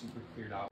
super cleared out.